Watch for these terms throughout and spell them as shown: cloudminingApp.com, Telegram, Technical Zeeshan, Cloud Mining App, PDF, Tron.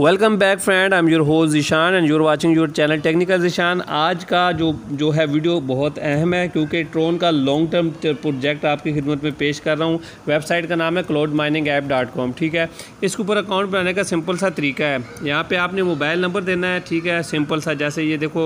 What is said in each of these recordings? Welcome back friend, I am your host Zeeshan and you're watching your channel technical Zeeshan. आज का जो है video बहुत अहम है क्योंकि ट्रोन का लॉन्ग टर्म प्रोजेक्ट आपकी खिदमत में पेश कर रहा हूँ। वेबसाइट का नाम है cloudminingApp.com, ठीक है। इसके ऊपर अकाउंट बनाने का सिंपल सा तरीका है। यहाँ पे आपने मोबाइल नंबर देना है, ठीक है, सिंपल सा। जैसे ये देखो,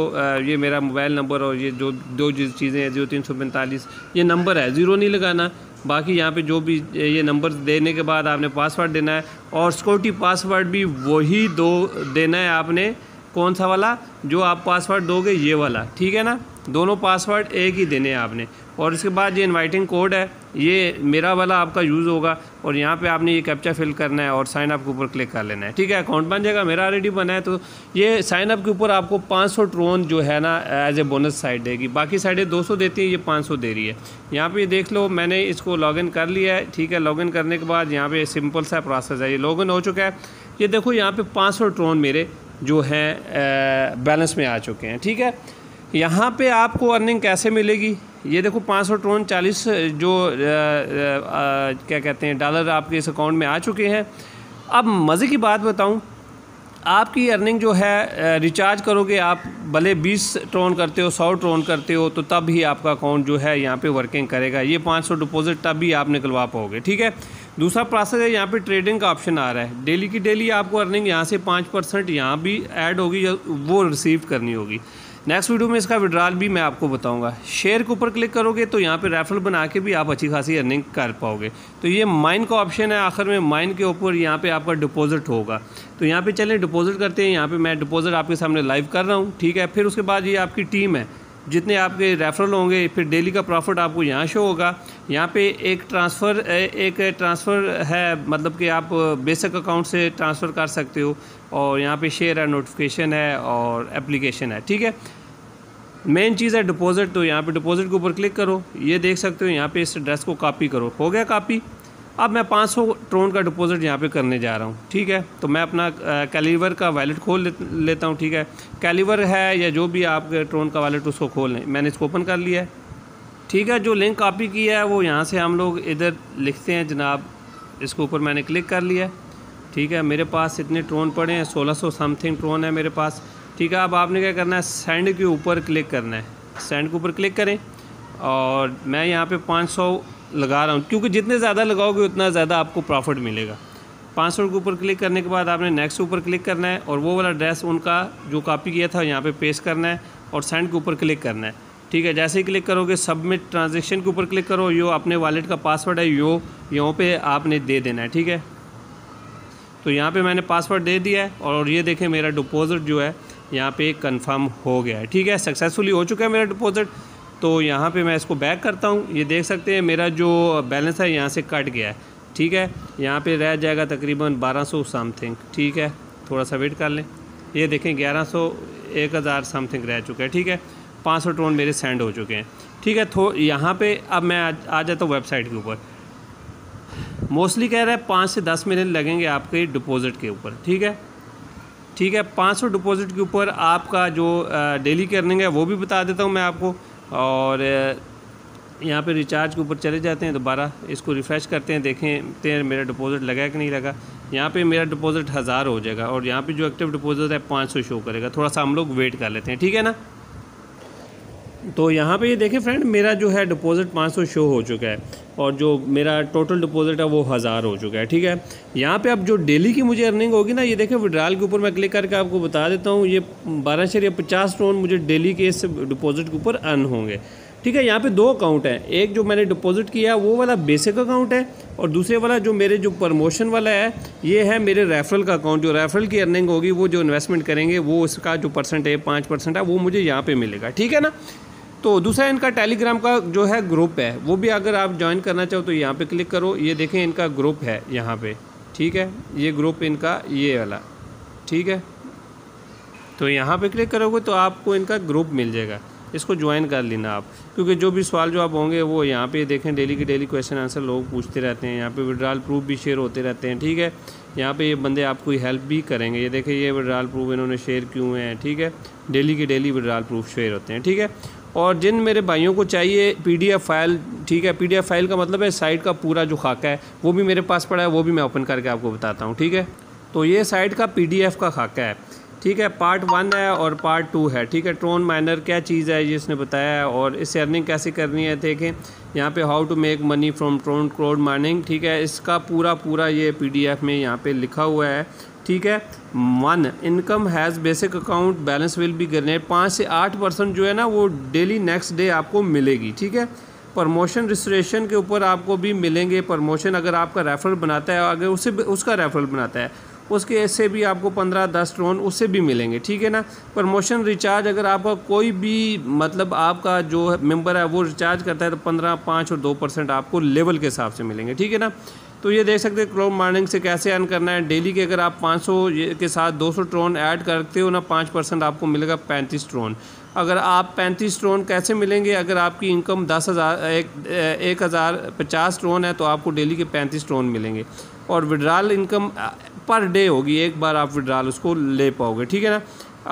ये मेरा मोबाइल नंबर और ये जो दो चीज़ें हैं 0345 ये नंबर है, ज़ीरो नहीं लगाना। बाकी यहाँ पे जो भी ये नंबर देने के बाद आपने पासवर्ड देना है और सिक्योरिटी पासवर्ड भी वही दो देना है आपने। कौन सा वाला? जो आप पासवर्ड दोगे ये वाला, ठीक है ना। दोनों पासवर्ड एक ही देने हैं आपने। और इसके बाद ये इनवाइटिंग कोड है, ये मेरा वाला आपका यूज़ होगा। और यहाँ पे आपने ये कैप्चा फिल करना है और साइन अप के ऊपर क्लिक कर लेना है, ठीक है। अकाउंट बन जाएगा, मेरा ऑलरेडी बना है। तो ये साइन अप के ऊपर आपको 500 ट्रोन जो है ना एज ए बोनस साइड देगी। बाकी साइडें 200 देती हैं, ये 500 दे रही है। यहाँ पे देख लो, मैंने इसको लॉगिन कर लिया है, ठीक है। लॉगिन करने के बाद यहाँ पर सिंपल सा प्रोसेस है, ये लॉगिन हो चुका है। ये देखो यहाँ पर 500 ट्रोन मेरे जो हैं बैलेंस में आ चुके हैं, ठीक है। यहाँ पे आपको अर्निंग कैसे मिलेगी? ये देखो 500 ट्रोन 40 जो क्या कहते हैं डॉलर आपके इस अकाउंट में आ चुके हैं। अब मज़े की बात बताऊं, आपकी अर्निंग जो है रिचार्ज करोगे आप, भले 20 ट्रोन करते हो 100 ट्रोन करते हो, तो तब ही आपका अकाउंट जो है यहाँ पे वर्किंग करेगा। ये 500 डिपॉजिट तब भी आप निकलवा पाओगे, ठीक है। दूसरा प्रोसेस है, यहाँ पे ट्रेडिंग का ऑप्शन आ रहा है। डेली की डेली आपको अर्निंग यहाँ से 5% यहाँ भी ऐड होगी, वो रिसीव करनी होगी। नेक्स्ट वीडियो में इसका विड्रॉल भी मैं आपको बताऊंगा। शेयर के ऊपर क्लिक करोगे तो यहाँ पे रेफरल बना के भी आप अच्छी खासी अर्निंग कर पाओगे। तो ये माइन का ऑप्शन है, आखिर में माइन के ऊपर यहाँ पे आपका डिपॉजिट होगा। तो यहाँ पे चलें डिपॉजिट करते हैं। यहाँ पे मैं डिपॉजिट आपके सामने लाइव कर रहा हूँ, ठीक है। फिर उसके बाद ये आपकी टीम है, जितने आपके रेफरल होंगे, फिर डेली का प्रॉफिट आपको यहाँ शो होगा। यहाँ पे एक ट्रांसफ़र है, मतलब कि आप बेसिक अकाउंट से ट्रांसफ़र कर सकते हो। और यहाँ पे शेयर है, नोटिफिकेशन है और एप्लीकेशन है, ठीक है। मेन चीज़ है डिपॉजिट, तो यहाँ पे डिपॉजिट के ऊपर क्लिक करो। ये देख सकते हो यहाँ पे इस एड्रेस को कॉपी करो, हो गया कॉपी। अब मैं 500 ट्रोन का डिपॉजिट यहाँ पे करने जा रहा हूँ, ठीक है। तो मैं अपना कैलिबर का वैलेट खोल लेता हूँ, ठीक है। कैलिबर है या जो भी आपके ट्रोन का वैलेट, उसको खोल लें। मैंने इसको ओपन कर लिया है, ठीक है। जो लिंक कॉपी किया है वो यहाँ से हम लोग इधर लिखते हैं जनाब, इसके ऊपर मैंने क्लिक कर लिया, ठीक है। मेरे पास इतने ट्रोन पड़े हैं, 1600 समथिंग ट्रोन है मेरे पास, ठीक है। अब आपने क्या करना है, सेंड के ऊपर क्लिक करना है। सेंड के ऊपर क्लिक करें और मैं यहाँ पे 500 लगा रहा हूँ, क्योंकि जितने ज़्यादा लगाओगे उतना ज़्यादा आपको प्रॉफिट मिलेगा। 500 के ऊपर क्लिक करने के बाद आपने नेक्स्ट ऊपर क्लिक करना है और वो वाला एड्रेस उनका जो कॉपी किया था यहाँ पे पेस्ट करना है और सेंड के ऊपर क्लिक करना है, ठीक है। जैसे ही क्लिक करोगे सबमिट ट्रांजेक्शन के ऊपर क्लिक करो। यो अपने वॉलेट का पासवर्ड है, यो यहाँ पर आपने दे देना है, ठीक है। तो यहाँ पर मैंने पासवर्ड दे दिया है और ये देखें मेरा डिपॉज़िट जो है यहाँ पर कन्फर्म हो गया है, ठीक है। सक्सेसफुली हो चुका है मेरा डिपॉज़िट। तो यहाँ पे मैं इसको बैक करता हूँ। ये देख सकते हैं मेरा जो बैलेंस है यहाँ से कट गया है, ठीक है। यहाँ पे रह जाएगा तकरीबन 1200 समथिंग, ठीक है। थोड़ा सा वेट कर लें। ये देखें 1100 1000 समथिंग रह चुका है, ठीक है। 500 ट्रोन मेरे सेंड हो चुके हैं, ठीक है। यहाँ पे अब मैं आ जाता हूँ वेबसाइट के ऊपर। मोस्टली कह रहा है 5 से 10 मिनट लगेंगे आपके डिपॉज़िट के ऊपर, ठीक है, ठीक है। 500 डिपॉज़िट के ऊपर आपका जो डेली की अर्निंग है वो भी बता देता हूँ मैं आपको। और यहाँ पे रिचार्ज के ऊपर चले जाते हैं, दोबारा इसको रिफ़्रेश करते हैं, देखें मेरा डिपॉज़िट लगा कि नहीं लगा। यहाँ पे मेरा डिपॉज़िट 1000 हो जाएगा और यहाँ पे जो एक्टिव डिपॉज़िट है 500 शो करेगा। थोड़ा सा हम लोग वेट कर लेते हैं, ठीक है ना। तो यहाँ पे ये देखें फ्रेंड, मेरा जो है डिपॉज़िट 500 शो हो चुका है और जो मेरा टोटल डिपॉज़िट है वो 1000 हो चुका है, ठीक है। यहाँ पे अब जो डेली की मुझे अर्निंग होगी ना, ये देखें विड्रॉल के ऊपर मैं क्लिक करके आपको बता देता हूँ। ये 1250 ट्रोन मुझे डेली के इस डिपॉज़िट के ऊपर अर्न होंगे, ठीक है। यहाँ पे दो अकाउंट हैं, एक जो मैंने डिपॉज़िट किया वो वाला बेसिक अकाउंट है और दूसरे वाला जो मेरे जो प्रमोशन वाला है, ये है मेरे रेफरल का अकाउंट। जो रेफरल की अर्निंग होगी वो जो इन्वेस्टमेंट करेंगे वो उसका जो परसेंटेज 5% है वो मुझे यहाँ पे मिलेगा, ठीक है ना। तो दूसरा इनका टेलीग्राम का जो है ग्रुप है, वो भी अगर आप ज्वाइन करना चाहो तो यहाँ पर क्लिक करो। ये देखें इनका ग्रुप है यहाँ पर, ठीक है। ये ग्रुप इनका ये वाला, ठीक है। तो यहाँ पर क्लिक करोगे तो आपको इनका ग्रुप मिल जाएगा, इसको ज्वाइन कर लेना आप, क्योंकि जो भी सवाल जवाब होंगे वो यहाँ पे देखें डेली के डेली क्वेश्चन आंसर लोग पूछते रहते हैं। यहाँ पे विड्रॉल प्रूफ भी शेयर होते रहते हैं, ठीक है। यहाँ पे ये बंदे आपको हेल्प भी करेंगे। ये देखें ये विड्रॉल प्रूफ इन्होंने शेयर क्यों हैं, ठीक है। डेली के डेली विड्रॉल प्रूफ शेयर होते हैं, ठीक है। और जिन मेरे भाइयों को चाहिए PDF फाइल, ठीक है, PDF फाइल का मतलब है साइट का पूरा जो खाका है वो भी मेरे पास पड़ा है, वो भी मैं ओपन करके आपको बताता हूँ, ठीक है। तो ये साइट का पीडीएफ का खाका है, ठीक है। पार्ट 1 है और पार्ट 2 है, ठीक है। ट्रॉन माइनर क्या चीज़ है ये इसने बताया है, और इससे अर्निंग कैसे करनी है देखें यहाँ पे, how to make money from Tron cloud mining, ठीक है। इसका पूरा पूरा ये पीडीएफ में यहाँ पे लिखा हुआ है, ठीक है। 1 income has basic account balance will be generate, 5 से 8% जो है ना वो डेली नेक्स्ट डे आपको मिलेगी, ठीक है। प्रमोशन रजिस्ट्रेशन के ऊपर आपको भी मिलेंगे प्रमोशन, अगर आपका रेफरल बनाता है, अगर उसे उसका रेफरल बनाता है उसके से भी आपको 15-10 ट्रोन उससे भी मिलेंगे, ठीक है ना। प्रमोशन रिचार्ज, अगर आपका कोई भी मतलब आपका जो मेंबर है वो रिचार्ज करता है तो 15, 5 और 2% आपको लेवल के हिसाब से मिलेंगे, ठीक है ना। तो ये देख सकते हैं क्लाउड माइनिंग से कैसे अर्न करना है डेली के। अगर आप 500 के साथ 200 ट्रोन ऐड करते हो ना 5% आपको मिलेगा 35 ट्रोन। अगर आप 35 ट्रोन कैसे मिलेंगे, अगर आपकी इनकम 10,050 ट्रोन है तो आपको डेली के 35 ट्रोन मिलेंगे। और विड्राल इनकम पर डे होगी, एक बार आप विड्राल उसको ले पाओगे, ठीक है ना।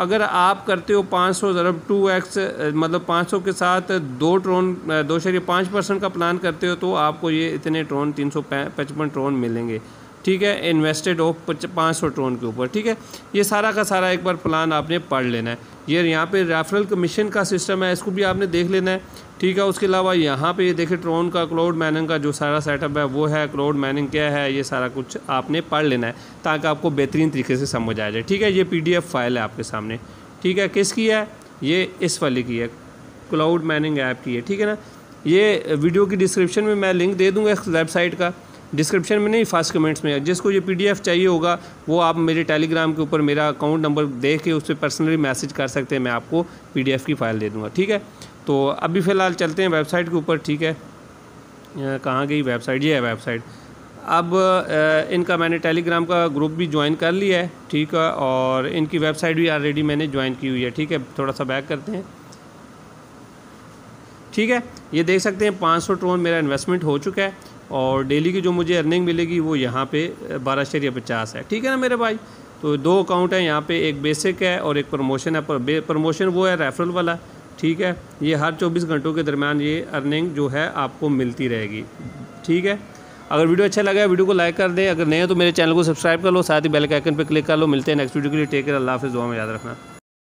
अगर आप करते हो 500 ज़रब 2x मतलब 500 के साथ 2.5% का प्लान करते हो तो आपको ये इतने ट्रोन 355 ट्रोन मिलेंगे, ठीक है। इन्वेस्टेड हो 500 ट्रोन के ऊपर, ठीक है। ये सारा का सारा एक बार प्लान आपने पढ़ लेना है। ये यहाँ पे रेफरल कमीशन का सिस्टम है, इसको भी आपने देख लेना है, ठीक है। उसके अलावा यहाँ पे ये देखे ट्रोन का क्लाउड माइनिंग का जो सारा सेटअप है वो है, क्लाउड माइनिंग क्या है ये सारा कुछ आपने पढ़ लेना है ताकि आपको बेहतरीन तरीके से समझ आ जाए, ठीक है। ये PDF फाइल है आपके सामने, ठीक है। किसकी है ये? इस वाली की है, क्लाउड माइनिंग ऐप की है, ठीक है ना। ये वीडियो की डिस्क्रिप्शन में मैं लिंक दे दूँगा इस वेबसाइट का, डिस्क्रिप्शन में नहीं फर्स्ट कमेंट्स में। जिसको ये PDF चाहिए होगा वो आप मेरे टेलीग्राम के ऊपर मेरा अकाउंट नंबर देख के उस पर पर्सनली मैसेज कर सकते हैं, मैं आपको PDF की फ़ाइल दे दूँगा, ठीक है। तो अभी फ़िलहाल चलते हैं वेबसाइट के ऊपर, ठीक है। कहाँ गई वेबसाइट? ये है वेबसाइट। अब इनका मैंने टेलीग्राम का ग्रुप भी ज्वाइन कर लिया है, ठीक है, और इनकी वेबसाइट भी ऑलरेडी मैंने ज्वाइन की हुई है, ठीक है। थोड़ा सा बैक करते हैं, ठीक है। ये देख सकते हैं 500 ट्रोन मेरा इन्वेस्टमेंट हो चुका है और डेली की जो मुझे अर्निंग मिलेगी वो यहाँ पे 12.50 है, ठीक है ना मेरे भाई। तो 2 अकाउंट हैं यहाँ पे, एक बेसिक है और एक प्रमोशन है। प्रमोशन वो है रेफरल वाला, ठीक है। ये हर 24 घंटों के दरमियान ये अर्निंग जो है आपको मिलती रहेगी, ठीक है। अगर वीडियो अच्छा लगा है वीडियो को लाइक कर दें, अगर नहीं हो तो मेरे चैनल को सब्सक्राइब कर लो, साथ ही बेल के आइकन पर क्लिक कर लो। मिलते हैं नेक्स्ट वीडियो के लिए, टेक केयर, अल्लाह हाफिज़, दुआ में याद रखना।